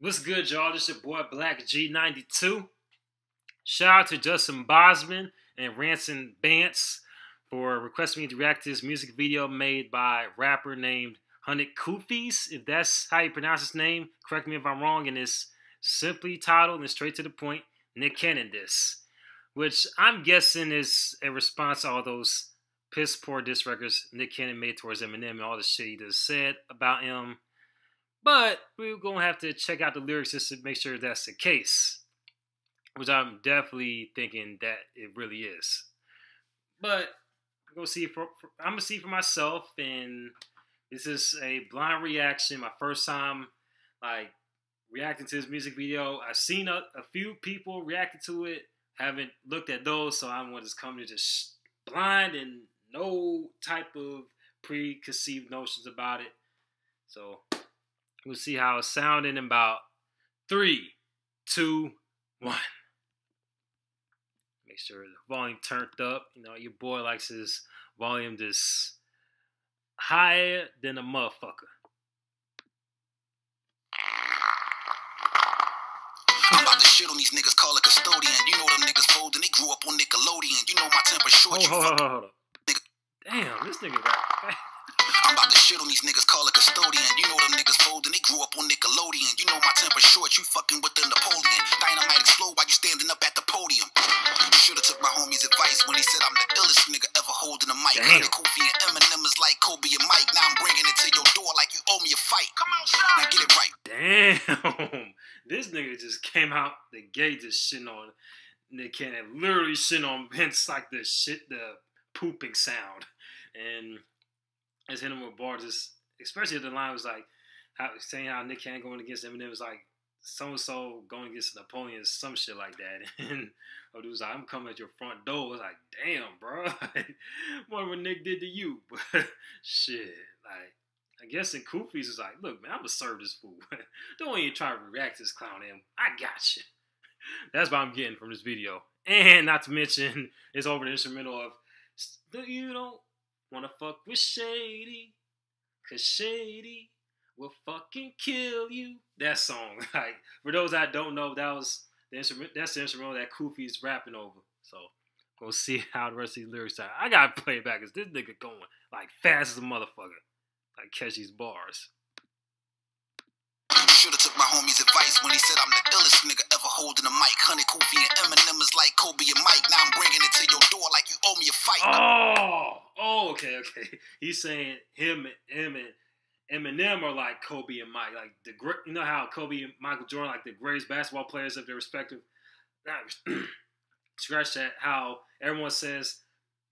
What's good, y'all? This your boy Black G92. Shout out to Justin Bosman and Ransom Bance for requesting me to react to this music video made by a rapper named 100 Kufis. If that's how you pronounce his name, correct me if I'm wrong. And it's simply titled and straight to the point, Nick Cannon Diss, which I'm guessing is a response to all those piss poor diss records Nick Cannon made towards Eminem and all the shit he just said about him. But we're going to have to check out the lyrics just to make sure that's the case, which I'm definitely thinking that it really is. But I'm going to see for myself, and this is a blind reaction. My first time like reacting to this music video. I've seen a few people reacting to it. Haven't looked at those, so I'm going to just come to just blind and no type of preconceived notions about it. So we'll see how it sounds in about 3, 2, 1. Make sure the volume turned up. You know, your boy likes his volume just higher than a motherfucker. I'm about to shit on these niggas, call a custodian. You know them niggas fold and they grew up on Nickelodeon. You know my temper short. Hold on. Damn, this nigga got... I'm about to shit on these niggas, call a custodian. You know them niggas fold and they grew up on Nickelodeon. You know my temper short, you fucking with the Napoleon. Dynamite explode while you standing up at the podium. You should have took my homie's advice when he said I'm the illest nigga ever holding a mic. Kofi and Eminem is like Kobe and Mike. Now I'm bringing it to your door like you owe me a fight. Come on, son. Now get it right. Damn. This nigga just came out the gate just shitting on Nick Cannon. Literally shitting on Vince like the shit, the pooping sound. And it's hitting him with bars, especially the line was like, saying how Nick Cannon going against Eminem was like, so-and-so going against Napoleon, some shit like that. And the dude's like, I'm coming at your front door. It's like, damn, bro. What Nick did to you? But shit, like, I guess in Kufis is like, look, man, I'm going to serve this fool. Don't even try to react to this clown, him. I got you. That's what I'm getting from this video. And not to mention, it's over the instrumental of, you don't wanna fuck with Shady, cause Shady will fucking kill you. That song, like, for those that don't know, that was the instrument. That's the instrumental that Kufis rapping over. So we'll see how the rest of these lyrics are. I gotta play it back cause this nigga going like fast as a motherfucker. Like catch these bars. Shoulda took my homie's advice when he said I'm the illest nigga ever holding a mic. 100 Kofi and Eminem is like Kobe and Mike. Now I'm bringing it to your door like you owe me a fight. Oh, okay. He's saying him and Eminem are like Kobe and Mike, like the great. You know how Kobe and Michael Jordan, like the greatest basketball players of their respective. Scratch that. How everyone says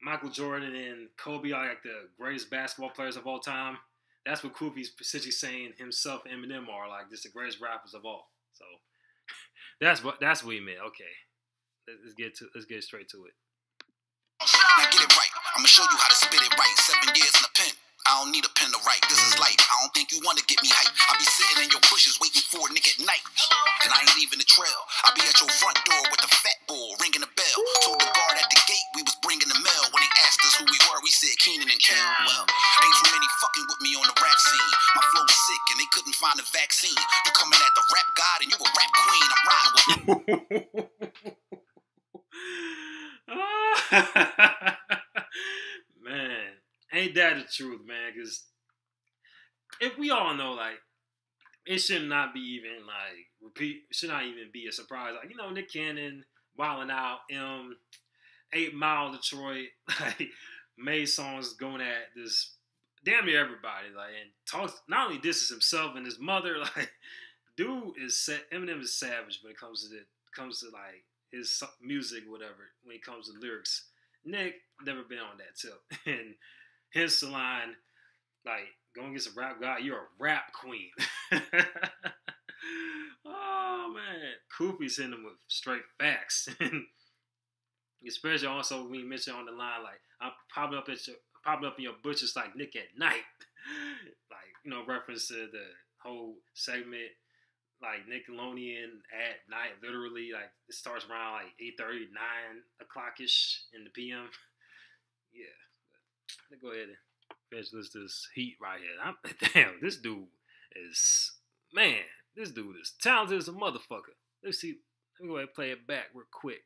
Michael Jordan and Kobe are like the greatest basketball players of all time. That's what Kufi's essentially saying himself and Eminem are, like, just the greatest rappers of all. So that's what he meant. Okay, let's get straight to it. Now get it right. I'm gonna show you how to spit it right. 7 years in a pen. I don't need a pen to write. This is life. I don't think you wanna get me hype. I be sitting in your bushes waiting for a Nick at Night, and I ain't leaving the trail. I be at your front door with a fat bull ringing the bell. Told the guard at the gate we was bringing the mail. When they asked us who we were, we said Keenan and Kel. Well, ain't too many fucking with me on the rap scene. My flow's sick and they couldn't find a vaccine. You coming at the rap god and you a rap queen. I'm riding with you. Man, ain't that the truth, man? Because if we all know, like, it should not be even like should not even be a surprise. Like, you know, Nick Cannon wilding out, 8 Mile Detroit, like, made songs going at this damn near everybody, like, and talks not only disses himself and his mother, like, dude is Eminem is savage when it comes to like his music, whatever, when it comes to lyrics. Nick never been on that tip, and hence the line, like, going against a rap guy, you're a rap queen. Oh man, Kufis hitting him with straight facts. Especially also when you mentioned on the line, like, I'm popping up in your bushes like Nick at Night. Like, you know, reference to the whole segment, like Nickelodeon at night, literally, like, it starts around like 8:30, 9 o'clock-ish in the PM. Yeah. Let's go ahead and finish this heat right here. Damn, this dude is, man, This dude is talented as a motherfucker. Let's see. Let me go ahead and play it back real quick.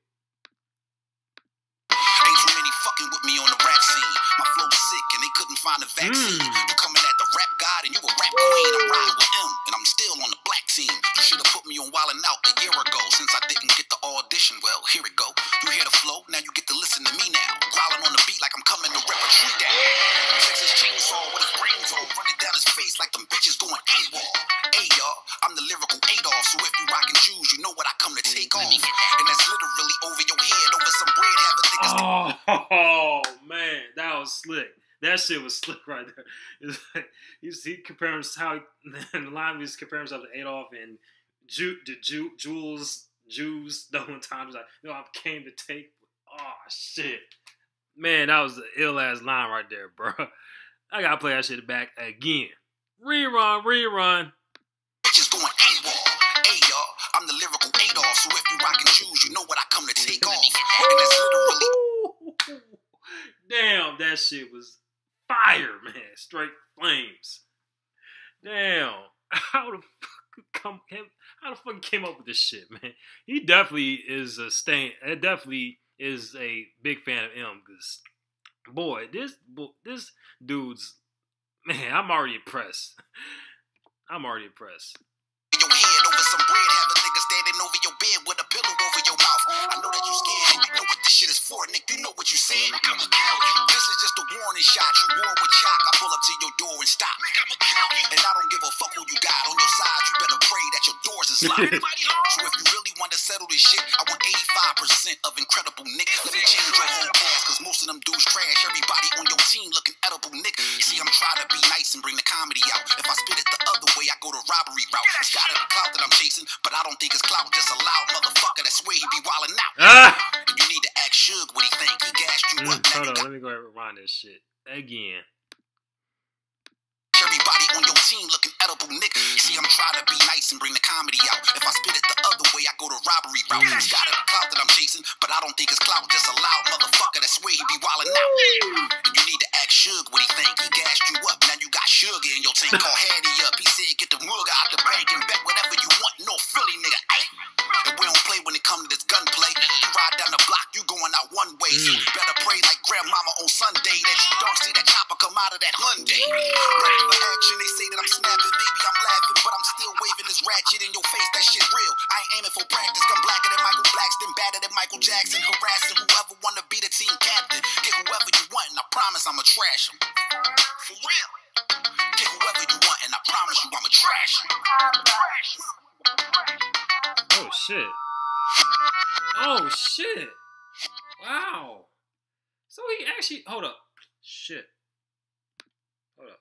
Ain't too many fucking with me on the rap scene. My flow's sick and they couldn't find a vaccine. You coming at the rap god and you a rap queen. I'm riding with him and I'm still on the black team. You should have put me on Wildin' Out a year ago since I didn't get the audition. Well, here it go. You hear the flow, now you get to listen to me now. Growling on the beat like I'm coming to rip a tree down. Texas chainsaw with his brains on, running down his face like them bitches going AWOL. Hey y'all, I'm the lyrical Adolf, so if you rockin' Jews, you know what I come to take off. And that's literally over your head, over some bread, have a niggas. Oh man, that was slick. That shit was slick right there. It's like, he compares how the line was comparing himself to Adolf and Jews. The one time was like, no, I came to take. Oh shit, man, that was an ill ass line right there, bro. I gotta play that shit back again. Rerun. Bitches going AWOL. Hey y'all, I'm the lyrical Adolf, so if you rockin' Jews, you know what I come to take off. And that's literally. Damn, that shit was fire, man. Straight flames. Damn. How the fuck came up with this shit, man? He definitely is a big fan of him, because boy, this dude's, man, I'm already impressed. I'm already impressed. Your head over some bread, have a nigga standing over your bed with a pillow over your mouth. I know that you scared. You know what this shit is for, Nick. You know what you said. This is just a warning shot. You war with shock. I pull up to your door and stop. And I don't give a fuck who you got on your side. You better pray that your doors is locked. So if you really want to settle this shit, I want 85% of incredible Nick. Let me change your whole class, cause most of them dudes trash. Everybody on your team looking edible, Nick. See, I'm trying to be nice and bring the comedy out. If I spit it the other way, I go the robbery route. It's got a clout that I'm chasing, but I don't think it's clout. Just a loud motherfucker that's way he be wildin' out. And you need to ask Suge what he think. He gassed you up. Hold on, let me go ahead and rewind this shit again. Everybody on your team looking edible, Nick. See, I'm trying to be nice and bring the comedy out. If I spit it the other way, I go the robbery route. It's got a clout that I'm chasing, but I don't think it's clout. Just a loud motherfucker that's way he be wildin' out. And you need to ask Suge what he think. He gassed you up. Now you got Suge in your tank. Call Hattie up. He said, get the mug out the bank and bet whatever you want. No Philly, nigga. Ay. And we don't play when it comes to this gunplay. You ride down the block, you going out one way. So you better pray like grandmama on Sunday that you don't see that chopper come out of that Hyundai. Ready for action, they say that I'm snapping. Maybe I'm laughing, but I'm still waving this ratchet in your face. That shit real. I ain't aiming for practice. I'm blacker than Michael Blackston, badder than Michael Jackson. Harassing whoever wanna be the team captain. Get whoever you want, and I promise I'ma trash him. For real. Get whoever you want, and I promise you I'ma trash him. Oh shit. Oh shit. Wow. So he actually, hold up. Shit. Hold up.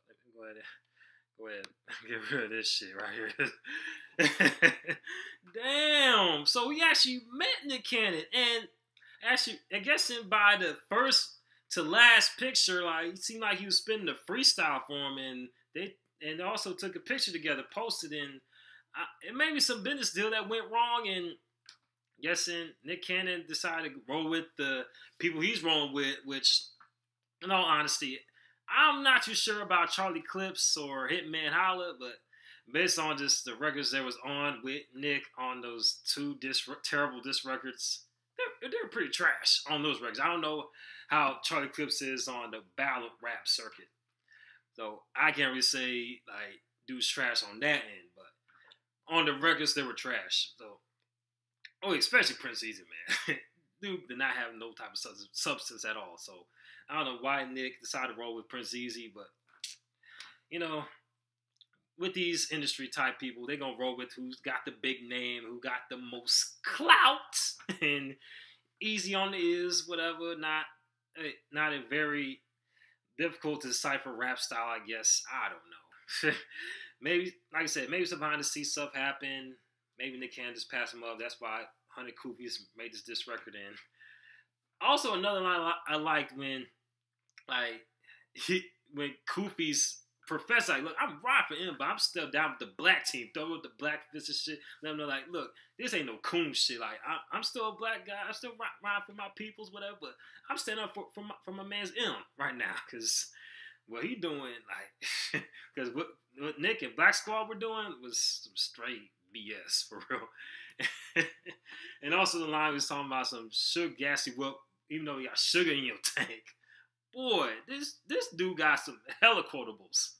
Go ahead. Get rid of this shit right here. Damn. So we actually met Nick Cannon, and actually, I guess by the first to last picture, like it seemed like he was spinning the freestyle for him, and they also took a picture together, posted in. It may be some business deal that went wrong, and yes, and Nick Cannon decided to roll with the people he's rolling with, which, in all honesty, I'm not too sure about Charlie Clips or Hitman Holla, but based on just the records that was on with Nick on those two terrible disc records, they're pretty trash on those records. I don't know how Charlie Clips is on the ballad rap circuit, so I can't really say, like, dude's trash on that end. On the records, they were trash. So, oh, especially Prince Easy, man. Dude did not have no type of substance at all. So, I don't know why Nick decided to roll with Prince Easy, but, you know, with these industry type people, they're going to roll with who's got the big name, who got the most clout, and Easy on the is, whatever, not a very difficult to decipher rap style, I guess. I don't know. Maybe, like I said, maybe some behind-the-scenes stuff happened. Maybe Nick Cannon just passed him up. That's why 100 Kufis made this disc record in. Also, another line I liked when Kufis professed, like, look, I'm right for him, but I'm still down with the black team. Throw with the black fist and shit. Let them know, like, look, this ain't no coon shit. Like, I'm still a black guy. I'm still riding for my peoples, whatever. But I'm standing up for my man's M right now, because what he doing, like, because what Nick and Black Squad were doing was some straight BS for real. And also the line was talking about some sugar gassy whoop, even though you got sugar in your tank. Boy, this dude got some hella quotables.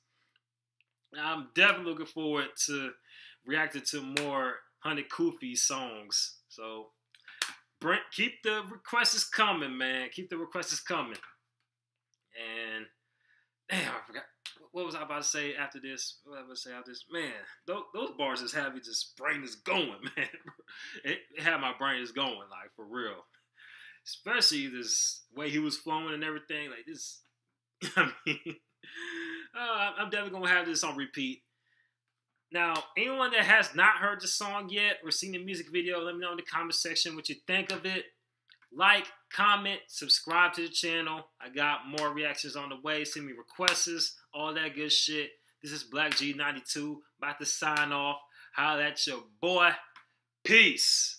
Now, I'm definitely looking forward to reacting to more 100 Kufis songs. So, Brent, keep the requests coming, man. Keep the requests coming. And damn, I forgot. What was I about to say after this? What was I about to say after this? Man, those bars just have me, just brain is going, man. It had my brain just going, like, for real. Especially this way he was flowing and everything. Like, this, I mean, I'm definitely going to have this on repeat. Now, anyone that has not heard the song yet or seen the music video, let me know in the comment section what you think of it. Like, comment, subscribe to the channel. I got more reactions on the way. Send me requests, all that good shit. This is Black G92, about to sign off. Holla at your boy. Peace.